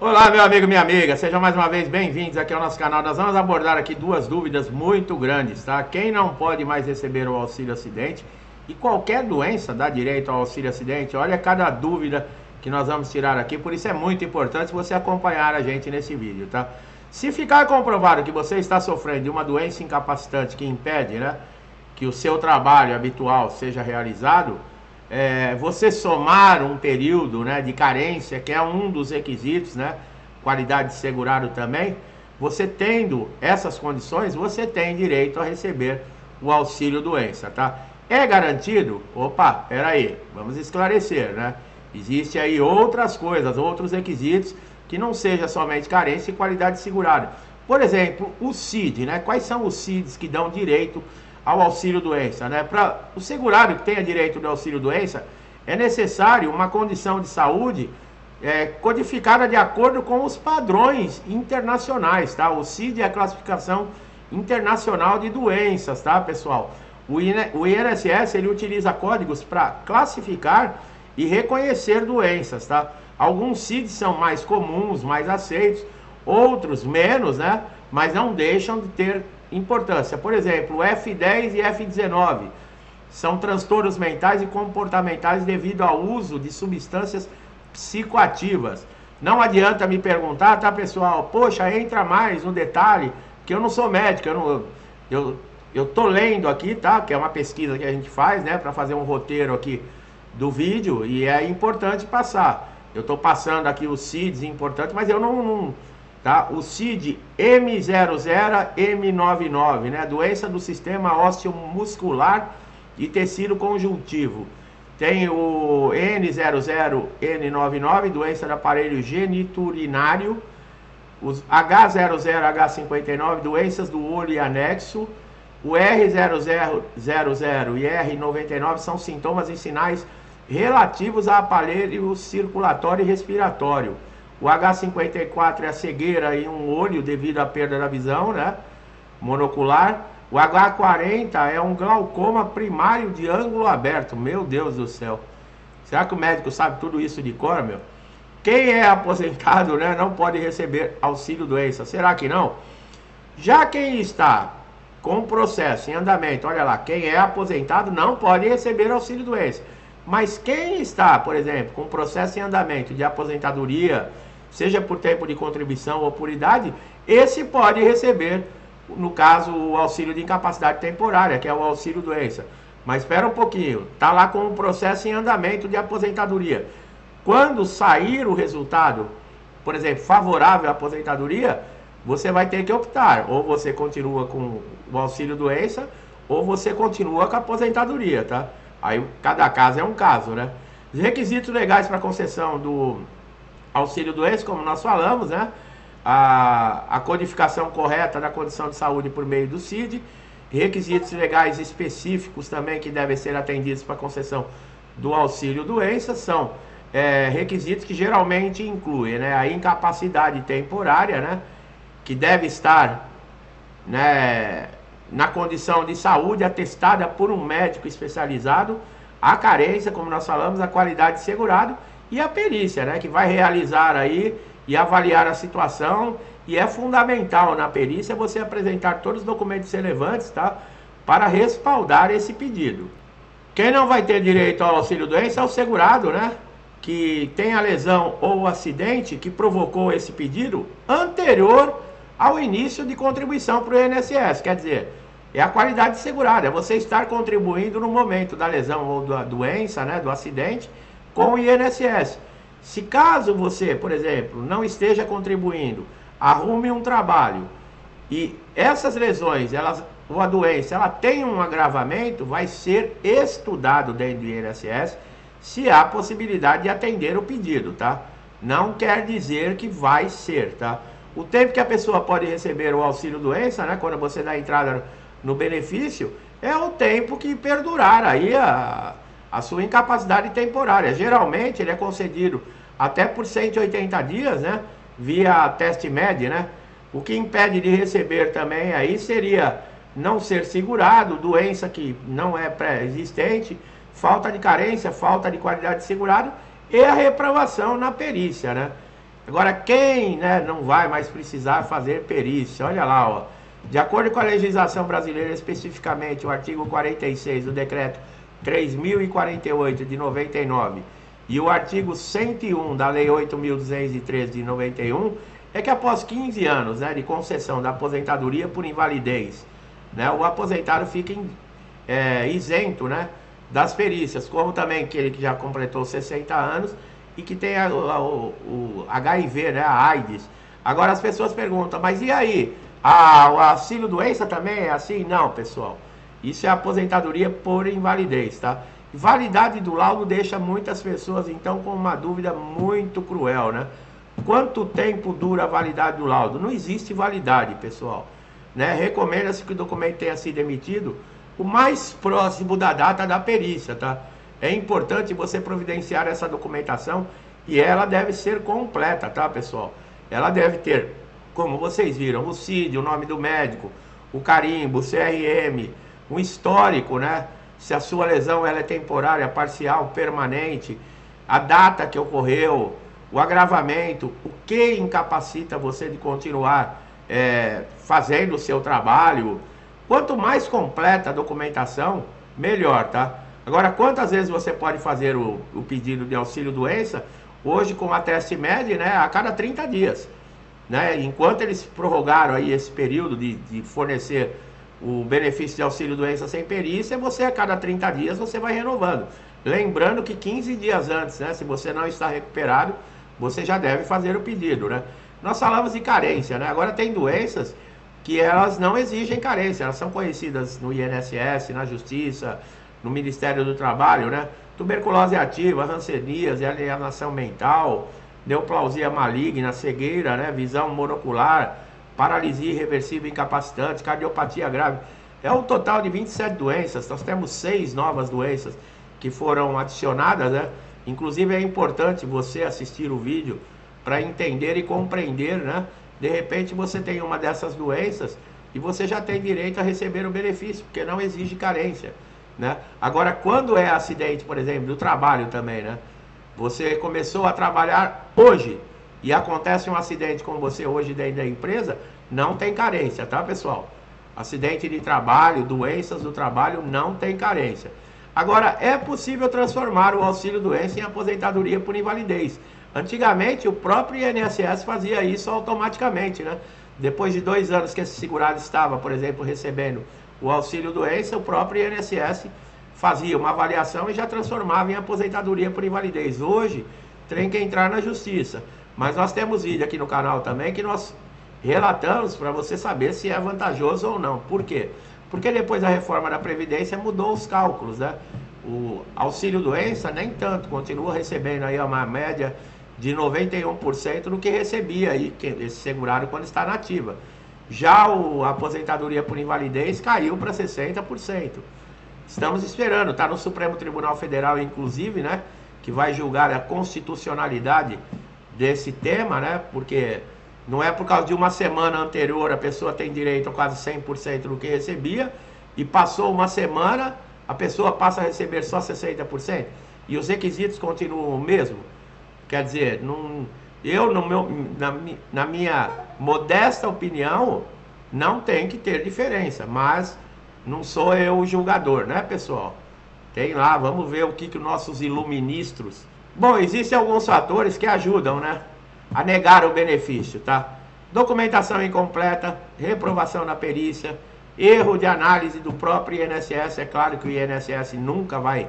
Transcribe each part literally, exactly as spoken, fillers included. Olá, meu amigo, minha amiga, sejam mais uma vez bem-vindos aqui ao nosso canal. Nós vamos abordar aqui duas dúvidas muito grandes, tá? Quem não pode mais receber o auxílio acidente e qualquer doença dá direito ao auxílio acidente. Olha cada dúvida que nós vamos tirar aqui, por isso é muito importante você acompanhar a gente nesse vídeo, tá? Se ficar comprovado que você está sofrendo de uma doença incapacitante que impede, né, que o seu trabalho habitual seja realizado, É, você somar um período, né, de carência, que é um dos requisitos, né, qualidade de segurado também, você tendo essas condições, você tem direito a receber o auxílio doença, tá? É garantido? Opa, peraí, vamos esclarecer, né? Existe aí outras coisas, outros requisitos, que não seja somente carência e qualidade de segurado. Por exemplo, o C I D, né? Quais são os C I Ds que dão direito ao auxílio-doença, né? Para o segurado que tenha direito do auxílio-doença, é necessário uma condição de saúde é, codificada de acordo com os padrões internacionais, tá? O C I D é a classificação internacional de doenças, tá, pessoal? O I N S S, ele utiliza códigos para classificar e reconhecer doenças, tá? Alguns C I Ds são mais comuns, mais aceitos, outros menos, né? Mas não deixam de ter importância. Por exemplo, F dez e F dezenove são transtornos mentais e comportamentais devido ao uso de substâncias psicoativas. Não adianta me perguntar, tá, pessoal? Poxa, entra mais no detalhe, que eu não sou médico, eu não, eu, eu tô lendo aqui, tá? Que é uma pesquisa que a gente faz, né, para fazer um roteiro aqui do vídeo, e é importante passar. Eu tô passando aqui os C I Ds importantes, mas eu não, não tá? O C I D M zero zero, M noventa e nove, né? Doença do sistema ósseo muscular e tecido conjuntivo. Tem o N zero zero, N noventa e nove, doença do aparelho geniturinário. Os H zero zero, H cinquenta e nove, doenças do olho e anexo. O R zero zero e R noventa e nove são sintomas e sinais relativos a aparelho circulatório e respiratório. O H cinquenta e quatro é a cegueira em um olho devido à perda da visão, né, monocular. O H quarenta é um glaucoma primário de ângulo aberto. Meu Deus do céu. Será que o médico sabe tudo isso de cor, meu? Quem é aposentado, né, não pode receber auxílio-doença. Será que não? Já quem está com processo em andamento, olha lá, quem é aposentado não pode receber auxílio-doença. Mas quem está, por exemplo, com processo em andamento de aposentadoria, seja por tempo de contribuição ou por idade, esse pode receber, no caso, o auxílio de incapacidade temporária, que é o auxílio doença. Mas espera um pouquinho, está lá com um processo em andamento de aposentadoria. Quando sair o resultado, por exemplo, favorável à aposentadoria, você vai ter que optar, ou você continua com o auxílio doença, ou você continua com a aposentadoria, tá? Aí cada caso é um caso, né? Os requisitos legais para concessão do auxílio doença, como nós falamos, né? A, a codificação correta da condição de saúde por meio do C I D. Requisitos legais específicos também que devem ser atendidos para concessão do auxílio doença são é, requisitos que geralmente incluem, né, a incapacidade temporária, né, que deve estar, né, na condição de saúde atestada por um médico especializado, a carência, como nós falamos, a qualidade de segurado e a perícia, né, que vai realizar aí e avaliar a situação, e é fundamental na perícia você apresentar todos os documentos relevantes, tá, para respaldar esse pedido. Quem não vai ter direito ao auxílio-doença é o segurado, né, que tem a lesão ou o acidente que provocou esse pedido anterior ao início de contribuição para o I N S S, quer dizer, é a qualidade de segurado, é você estar contribuindo no momento da lesão ou da doença, né, do acidente, com o I N S S. Se caso você, por exemplo, não esteja contribuindo, arrume um trabalho, e essas lesões, elas, ou a doença, ela tem um agravamento, vai ser estudado dentro do I N S S, se há possibilidade de atender o pedido, tá? Não quer dizer que vai ser, tá? O tempo que a pessoa pode receber o auxílio-doença, né, quando você dá entrada no benefício, é o tempo que perdurar aí a, a sua incapacidade temporária. Geralmente ele é concedido até por cento e oitenta dias, né, via teste M E D, né. O que impede de receber também aí seria não ser segurado, doença que não é pré-existente, falta de carência, falta de qualidade de segurado e a reprovação na perícia, né. Agora, quem né, não vai mais precisar fazer perícia? Olha lá, ó. De acordo com a legislação brasileira, especificamente o artigo quarenta e seis do decreto três mil e quarenta e oito de noventa e nove e o artigo cento e um da lei oito mil duzentos e treze de noventa e um, é que após quinze anos né, de concessão da aposentadoria por invalidez, né, o aposentado fica in, é, isento né, das perícias, como também aquele que já completou sessenta anos e que tem a, o, o H I V, né, a AIDS. Agora as pessoas perguntam, mas e aí? A, o auxílio doença também é assim? Não, pessoal. Isso é aposentadoria por invalidez, tá? Validade do laudo deixa muitas pessoas, então, com uma dúvida muito cruel, né? Quanto tempo dura a validade do laudo? Não existe validade, pessoal. Né? Recomenda-se que o documento tenha sido emitido o mais próximo da data da perícia, tá? É importante você providenciar essa documentação e ela deve ser completa, tá, pessoal? Ela deve ter, como vocês viram, o C I D, o nome do médico, o carimbo, o C R M, o histórico, né? Se a sua lesão ela é temporária, parcial, permanente, a data que ocorreu, o agravamento, o que incapacita você de continuar é, fazendo o seu trabalho. Quanto mais completa a documentação, melhor, tá? Agora, quantas vezes você pode fazer o, o pedido de auxílio-doença? Hoje, com a TestMed, né, a cada trinta dias. Né? Enquanto eles prorrogaram aí esse período de, de fornecer o benefício de auxílio-doença sem perícia, você a cada trinta dias você vai renovando. Lembrando que quinze dias antes, né, se você não está recuperado, você já deve fazer o pedido, né? Nós falamos de carência, né? Agora tem doenças que elas não exigem carência, elas são conhecidas no I N S S, na Justiça, no Ministério do Trabalho, né? Tuberculose ativa, rancenias, alienação mental, neoplasia maligna, cegueira, né? Visão monocular, paralisia irreversível incapacitante, cardiopatia grave. É um total de vinte e sete doenças. Nós temos seis novas doenças que foram adicionadas, né? Inclusive é importante você assistir o vídeo para entender e compreender, né? De repente você tem uma dessas doenças e você já tem direito a receber o benefício, porque não exige carência, né? Agora, quando é acidente, por exemplo, do trabalho também, né? Você começou a trabalhar hoje e acontece um acidente com você hoje dentro da empresa, não tem carência, tá, pessoal? Acidente de trabalho, doenças do trabalho, não tem carência. Agora, é possível transformar o auxílio-doença em aposentadoria por invalidez. Antigamente, o próprio I N S S fazia isso automaticamente, né? Depois de dois anos que esse segurado estava, por exemplo, recebendo o auxílio-doença, o próprio I N S S fazia uma avaliação e já transformava em aposentadoria por invalidez. Hoje, tem que entrar na Justiça. Mas nós temos vídeo aqui no canal também que nós relatamos para você saber se é vantajoso ou não. Por quê? Porque depois da reforma da Previdência mudou os cálculos, né? O auxílio-doença nem tanto, continua recebendo aí uma média de noventa e um por cento do que recebia aí esse segurado quando está na ativa. Já a aposentadoria por invalidez caiu para sessenta por cento. Estamos esperando, está no Supremo Tribunal Federal, inclusive, né? Que vai julgar a constitucionalidade desse tema, né? Porque não é por causa de uma semana anterior a pessoa tem direito a quase cem por cento do que recebia e passou uma semana, a pessoa passa a receber só sessenta por cento e os requisitos continuam o mesmo. Quer dizer, não, eu no meu, na, na minha modesta opinião, não tem que ter diferença, mas não sou eu o julgador, né, pessoal? Tem lá, vamos ver o que que os nossos iluministros... Bom, existem alguns fatores que ajudam, né, a negar o benefício, tá? Documentação incompleta, reprovação na perícia, erro de análise do próprio I N S S. É claro que o I N S S nunca vai,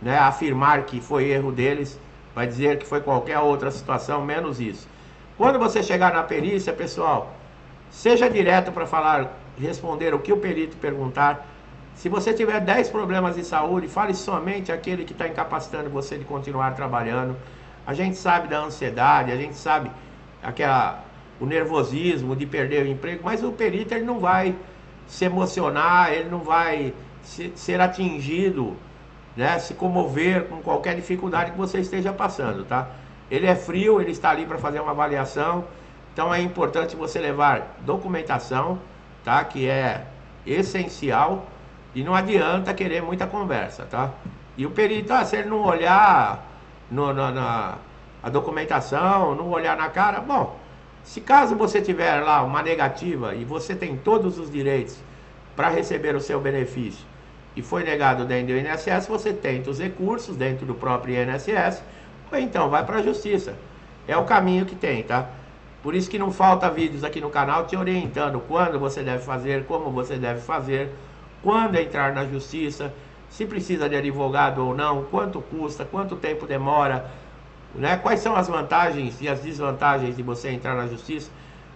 né, afirmar que foi erro deles, vai dizer que foi qualquer outra situação, menos isso. Quando você chegar na perícia, pessoal, seja direto para falar, responder o que o perito perguntar. Se você tiver dez problemas de saúde, fale somente aquele que está incapacitando você de continuar trabalhando. A gente sabe da ansiedade, a gente sabe aquela, o nervosismo de perder o emprego, mas o perito ele não vai se emocionar, ele não vai se, ser atingido, né, se comover com qualquer dificuldade que você esteja passando, tá? Ele é frio, ele está ali para fazer uma avaliação, então é importante você levar documentação, tá? Que é essencial. E não adianta querer muita conversa, tá? E o perito, ah, se ele não olhar no, no, na, a documentação, não olhar na cara. Bom, se caso você tiver lá uma negativa e você tem todos os direitos para receber o seu benefício e foi negado dentro do I N S S, você tenta os recursos dentro do próprio I N S S ou então vai para a justiça. É o caminho que tem, tá? Por isso que não falta vídeos aqui no canal te orientando quando você deve fazer, como você deve fazer, quando entrar na justiça, se precisa de advogado ou não, quanto custa, quanto tempo demora, né? Quais são as vantagens e as desvantagens de você entrar na justiça.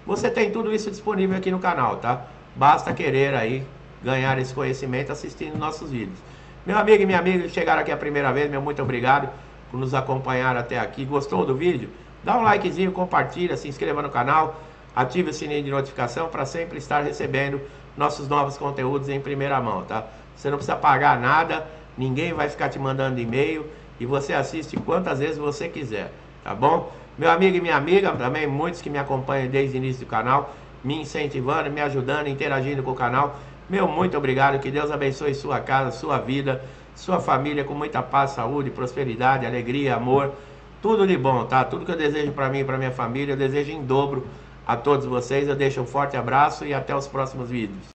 Você tem tudo isso disponível aqui no canal, tá? Basta querer aí ganhar esse conhecimento assistindo nossos vídeos. Meu amigo e minha amiga que chegaram aqui a primeira vez, meu muito obrigado por nos acompanhar até aqui. Gostou do vídeo? Dá um likezinho, compartilha, se inscreva no canal, ative o sininho de notificação para sempre estar recebendo nossos novos conteúdos em primeira mão, tá? Você não precisa pagar nada, ninguém vai ficar te mandando e-mail e você assiste quantas vezes você quiser, tá bom? Meu amigo e minha amiga, também muitos que me acompanham desde o início do canal, me incentivando, me ajudando, interagindo com o canal. Meu muito obrigado, que Deus abençoe sua casa, sua vida, sua família com muita paz, saúde, prosperidade, alegria, amor, tudo de bom, tá? Tudo que eu desejo para mim e para minha família, eu desejo em dobro a todos vocês. Eu deixo um forte abraço e até os próximos vídeos.